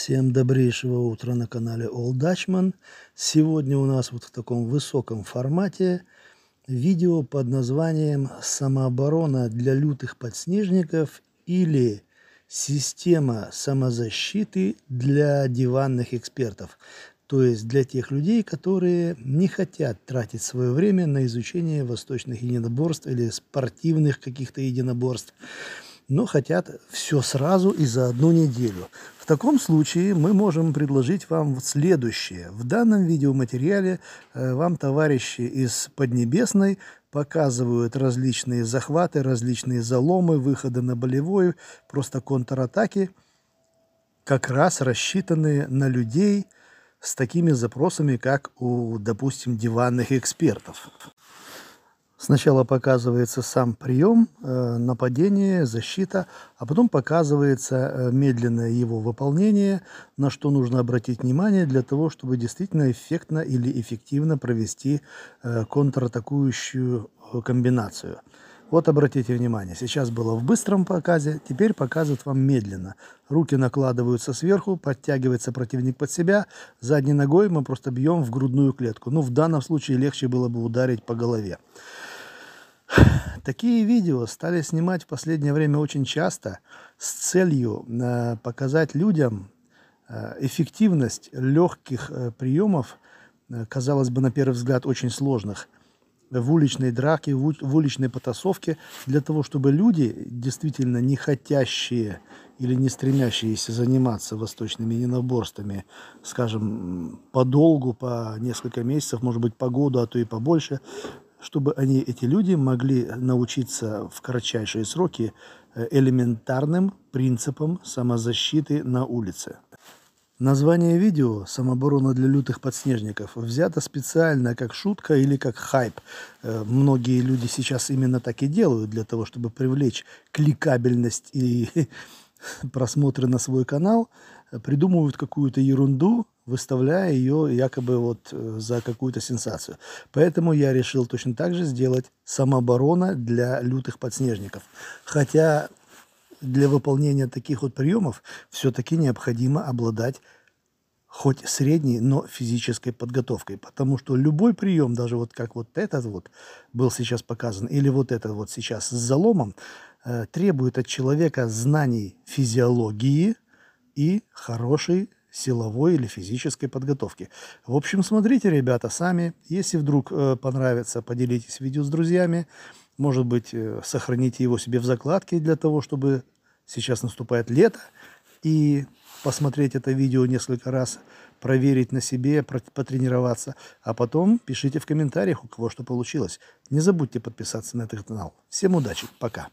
Всем добрейшего утра на канале All Dutchman. Сегодня у нас вот в таком высоком формате видео под названием «Самооборона для лютых подснежников» или «Система самозащиты для диванных экспертов». То есть для тех людей, которые не хотят тратить свое время на изучение восточных единоборств или спортивных каких-то единоборств, но хотят все сразу и за одну неделю. В таком случае мы можем предложить вам следующее. В данном видеоматериале вам товарищи из Поднебесной показывают различные захваты, различные заломы, выходы на болевой, просто контратаки, как раз рассчитанные на людей с такими запросами, как у, допустим, диванных экспертов. Сначала показывается сам прием, нападение, защита, а потом показывается медленное его выполнение, на что нужно обратить внимание для того, чтобы действительно эффектно или эффективно провести контратакующую комбинацию. Вот обратите внимание, сейчас было в быстром показе, теперь показывают вам медленно. Руки накладываются сверху, подтягивается противник под себя, задней ногой мы просто бьем в грудную клетку. Ну, в данном случае легче было бы ударить по голове. Такие видео стали снимать в последнее время очень часто с целью показать людям эффективность легких приемов, казалось бы, на первый взгляд, очень сложных, в уличной драке, в уличной потасовке, для того, чтобы люди, действительно не хотящие или не стремящиеся заниматься восточными единоборствами, скажем, подолгу, по несколько месяцев, может быть, по году, а то и побольше, чтобы они, эти люди, могли научиться в кратчайшие сроки элементарным принципам самозащиты на улице. Название видео «Самооборона для лютых подснежников» взято специально как шутка или как хайп. Многие люди сейчас именно так и делают, для того, чтобы привлечь кликабельность и просмотры на свой канал, придумывают какую-то ерунду, выставляя ее якобы вот за какую-то сенсацию. Поэтому я решил точно так же сделать «Самооборона для лютых подснежников». Хотя для выполнения таких вот приемов все-таки необходимо обладать хоть средней, но физической подготовкой. Потому что любой прием, даже вот как вот этот вот был сейчас показан, или вот этот вот сейчас с заломом, требует от человека знаний физиологии и хорошей силовой или физической подготовки. В общем, смотрите, ребята, сами. Если вдруг понравится, поделитесь видео с друзьями. Может быть, сохраните его себе в закладке для того, чтобы сейчас наступает лето, и посмотреть это видео несколько раз, проверить на себе, потренироваться. А потом пишите в комментариях, у кого что получилось. Не забудьте подписаться на этот канал. Всем удачи, пока!